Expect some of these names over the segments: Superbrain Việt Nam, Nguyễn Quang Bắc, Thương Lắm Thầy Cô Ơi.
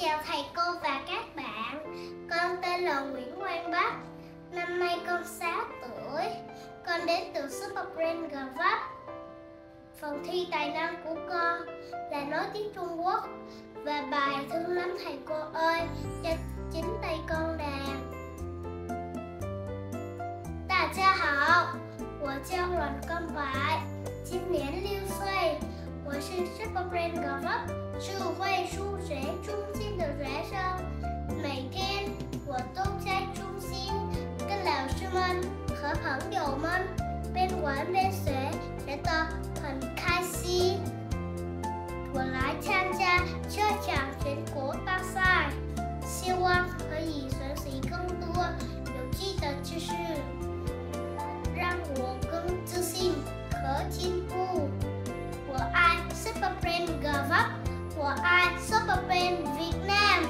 Chào thầy cô và các bạn. Con tên là Nguyễn Quang Bắc. Năm nay con 6 tuổi. Con đến từ Superbrain Việt Nam. Phần thi tài năng của con là nói tiếng Trung Quốc và bài Thương Lắm Thầy Cô Ơi cho chính tay con làm. 大家好，我叫阮光白，今年6岁，我是 Superbrain Việt Nam， 是会数学中心。 每天我都在中心跟老师们和朋友们边玩边学，觉得很开心。我来参加这场全国大赛，希望可以学习更多有趣的知识，让我更自信和进步。我爱 Superbrain Việt Nam， 我爱 Superbrain Việt Nam。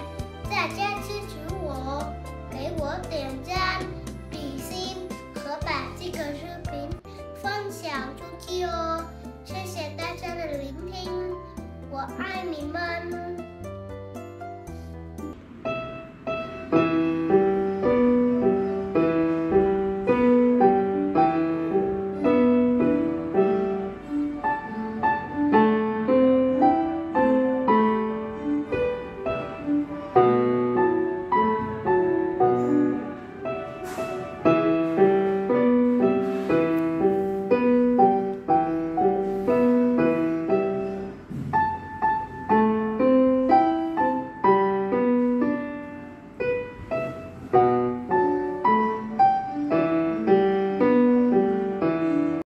大家支持我，给我点赞、比心和把这个视频分享出去哦！谢谢大家的聆听，我爱你们。